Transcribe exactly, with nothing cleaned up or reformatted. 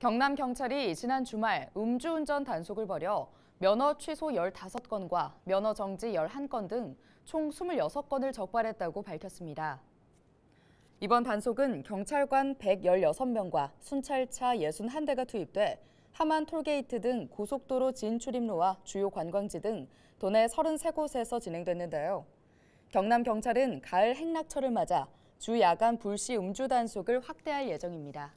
경남경찰이 지난 주말 음주운전 단속을 벌여 면허 취소 열다섯 건과 면허 정지 열한 건 등 총 스물여섯 건을 적발했다고 밝혔습니다. 이번 단속은 경찰관 백십육 명과 순찰차 육십일 대가 투입돼 함안 톨게이트 등 고속도로 진출입로와 주요 관광지 등 도내 서른세 곳에서 진행됐는데요. 경남경찰은 가을 행락철을 맞아 주야간 불시 음주 단속을 확대할 예정입니다.